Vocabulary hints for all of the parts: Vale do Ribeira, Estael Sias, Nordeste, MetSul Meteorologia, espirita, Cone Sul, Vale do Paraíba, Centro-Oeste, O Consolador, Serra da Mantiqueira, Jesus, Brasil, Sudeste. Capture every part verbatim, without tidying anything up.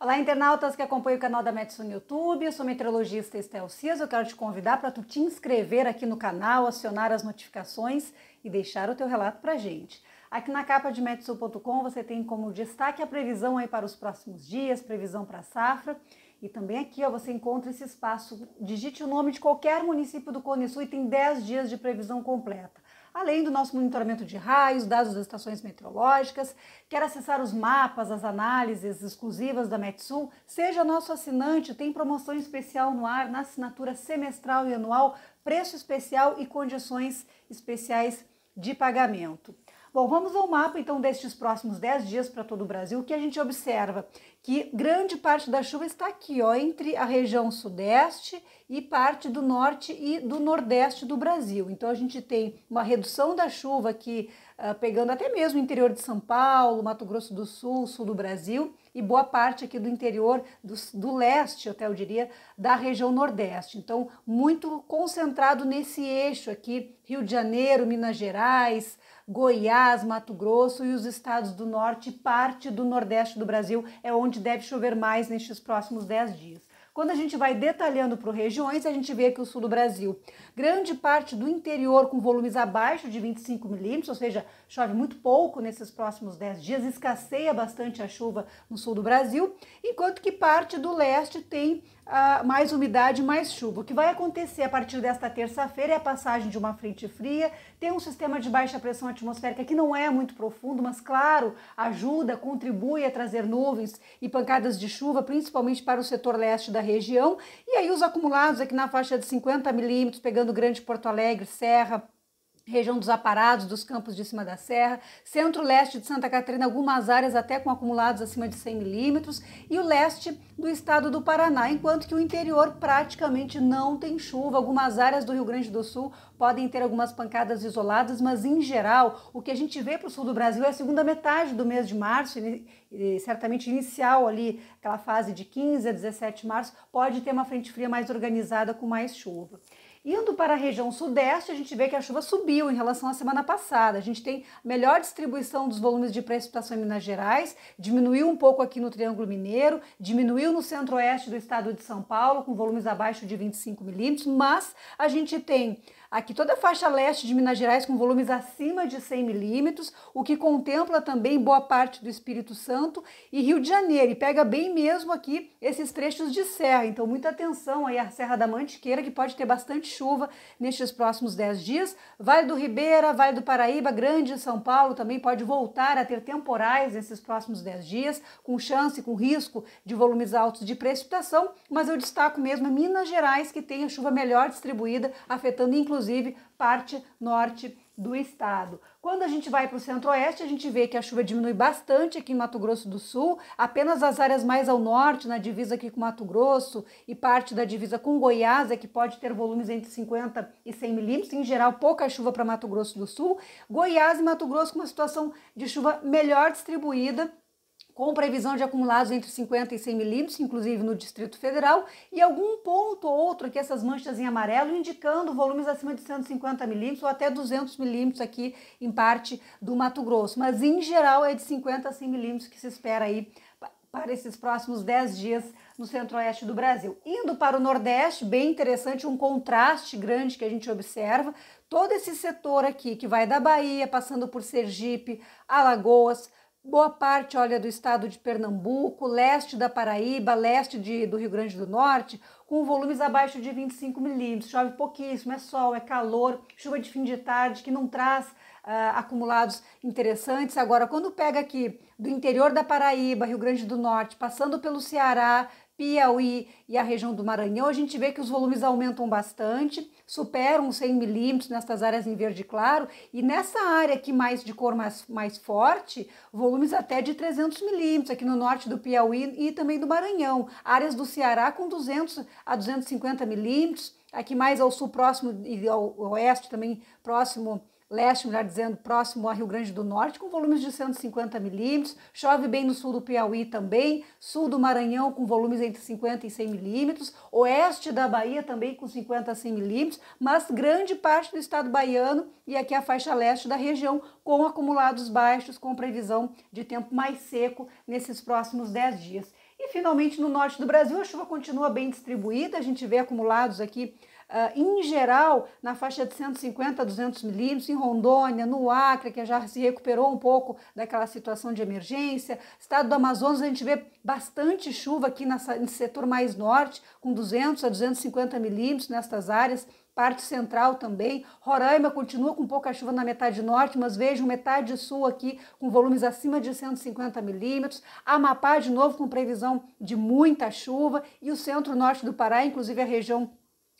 Olá, internautas que acompanham o canal da MetSul no YouTube, eu sou meteorologista Estael Sias, eu quero te convidar para tu te inscrever aqui no canal, acionar as notificações e deixar o teu relato para a gente. Aqui na capa de metsul ponto com você tem como destaque a previsão aí para os próximos dias, previsão para a safra. E também aqui ó, você encontra esse espaço, digite o nome de qualquer município do Cone Sul e tem dez dias de previsão completa. Além do nosso monitoramento de raios, dados das estações meteorológicas, quer acessar os mapas, as análises exclusivas da MetSul? Seja nosso assinante, tem promoção especial no ar, na assinatura semestral e anual, preço especial e condições especiais de pagamento. Bom, vamos ao mapa então destes próximos dez dias para todo o Brasil, que a gente observa que grande parte da chuva está aqui, ó, entre a região sudeste e parte do norte e do nordeste do Brasil. Então a gente tem uma redução da chuva aqui, uh, pegando até mesmo o interior de São Paulo, Mato Grosso do Sul, sul do Brasil e boa parte aqui do interior do, do leste, até eu diria, da região nordeste. Então muito concentrado nesse eixo aqui, Rio de Janeiro, Minas Gerais, Goiás, Mato Grosso e os estados do norte, parte do nordeste do Brasil é onde deve chover mais nestes próximos dez dias. Quando a gente vai detalhando por regiões, a gente vê que o sul do Brasil, grande parte do interior com volumes abaixo de vinte e cinco milímetros, ou seja, chove muito pouco nesses próximos dez dias, escasseia bastante a chuva no sul do Brasil, enquanto que parte do leste tem uh, mais umidade, mais chuva. O que vai acontecer a partir desta terça-feira é a passagem de uma frente fria, tem um sistema de baixa pressão atmosférica que não é muito profundo, mas claro, ajuda, contribui a trazer nuvens e pancadas de chuva, principalmente para o setor leste da região, e aí os acumulados aqui na faixa de cinquenta milímetros, pegando Grande Porto Alegre, Serra, região dos Aparados, dos Campos de Cima da Serra, centro-leste de Santa Catarina, algumas áreas até com acumulados acima de cem milímetros, e o leste do estado do Paraná, enquanto que o interior praticamente não tem chuva. Algumas áreas do Rio Grande do Sul podem ter algumas pancadas isoladas, mas em geral, o que a gente vê para o sul do Brasil é a segunda metade do mês de março, e certamente inicial ali, aquela fase de quinze a dezessete de março, pode ter uma frente fria mais organizada com mais chuva. Indo para a região sudeste, a gente vê que a chuva subiu em relação à semana passada. A gente tem melhor distribuição dos volumes de precipitação em Minas Gerais, diminuiu um pouco aqui no Triângulo Mineiro, diminuiu no centro-oeste do estado de São Paulo, com volumes abaixo de vinte e cinco milímetros, mas a gente tem aqui toda a faixa leste de Minas Gerais com volumes acima de cem milímetros, o que contempla também boa parte do Espírito Santo e Rio de Janeiro, e pega bem mesmo aqui esses trechos de serra. Então muita atenção aí à Serra da Mantiqueira, que pode ter bastante chuva nestes próximos dez dias. Vale do Ribeira, Vale do Paraíba, Grande São Paulo também pode voltar a ter temporais nesses próximos dez dias, com chance, com risco de volumes altos de precipitação, mas eu destaco mesmo Minas Gerais, que tem a chuva melhor distribuída, afetando inclusive inclusive parte norte do estado. Quando a gente vai para o centro-oeste, a gente vê que a chuva diminui bastante aqui em Mato Grosso do Sul, apenas as áreas mais ao norte, na divisa aqui com Mato Grosso e parte da divisa com Goiás, é que pode ter volumes entre cinquenta e cem milímetros, em geral pouca chuva para Mato Grosso do Sul. Goiás e Mato Grosso com uma situação de chuva melhor distribuída, com previsão de acumulados entre cinquenta e cem milímetros, inclusive no Distrito Federal, e algum ponto ou outro aqui, essas manchas em amarelo, indicando volumes acima de cento e cinquenta milímetros ou até duzentos milímetros aqui em parte do Mato Grosso. Mas, em geral, é de cinquenta a cem milímetros que se espera aí para esses próximos dez dias no centro-oeste do Brasil. Indo para o nordeste, bem interessante, um contraste grande que a gente observa. Todo esse setor aqui, que vai da Bahia, passando por Sergipe, Alagoas, boa parte, olha, do estado de Pernambuco, leste da Paraíba, leste de, do Rio Grande do Norte, com volumes abaixo de vinte e cinco milímetros, chove pouquíssimo, é sol, é calor, chuva de fim de tarde que não traz uh, acumulados interessantes. Agora, quando pega aqui do interior da Paraíba, Rio Grande do Norte, passando pelo Ceará, Piauí e a região do Maranhão, a gente vê que os volumes aumentam bastante, superam cem milímetros nessas áreas em verde claro, e nessa área aqui mais de cor mais, mais forte, volumes até de trezentos milímetros aqui no norte do Piauí e também do Maranhão, áreas do Ceará com duzentos a duzentos e cinquenta milímetros, aqui mais ao sul próximo e ao oeste também próximo, leste, melhor dizendo, próximo a Rio Grande do Norte, com volumes de cento e cinquenta milímetros, chove bem no sul do Piauí também, sul do Maranhão com volumes entre cinquenta e cem milímetros, oeste da Bahia também com cinquenta a cem milímetros, mas grande parte do estado baiano e aqui a faixa leste da região com acumulados baixos, com previsão de tempo mais seco nesses próximos dez dias. E Finalmente, no norte do Brasil, a chuva continua bem distribuída, a gente vê acumulados aqui, uh, em geral, na faixa de cento e cinquenta a duzentos milímetros, em Rondônia, no Acre, que já se recuperou um pouco daquela situação de emergência. Estado do Amazonas, a gente vê bastante chuva aqui nessa, nesse setor mais norte, com duzentos a duzentos e cinquenta milímetros nestas áreas. Parte central também, Roraima continua com pouca chuva na metade norte, mas vejam metade sul aqui com volumes acima de cento e cinquenta milímetros, Amapá de novo com previsão de muita chuva e o centro-norte do Pará, inclusive a região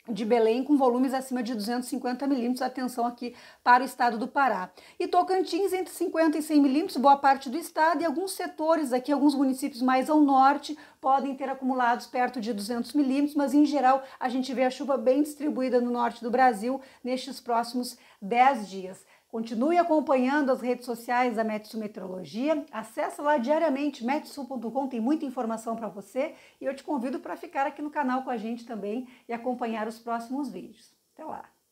de Belém, com volumes acima de duzentos e cinquenta milímetros, atenção aqui para o estado do Pará. E Tocantins entre cinquenta e cem milímetros, boa parte do estado, e alguns setores aqui, alguns municípios mais ao norte, podem ter acumulados perto de duzentos milímetros, mas em geral a gente vê a chuva bem distribuída no norte do Brasil nestes próximos dez dias. Continue acompanhando as redes sociais da MetSul Meteorologia, acessa lá diariamente metsul ponto com, tem muita informação para você e eu te convido para ficar aqui no canal com a gente também e acompanhar os próximos vídeos. Até lá!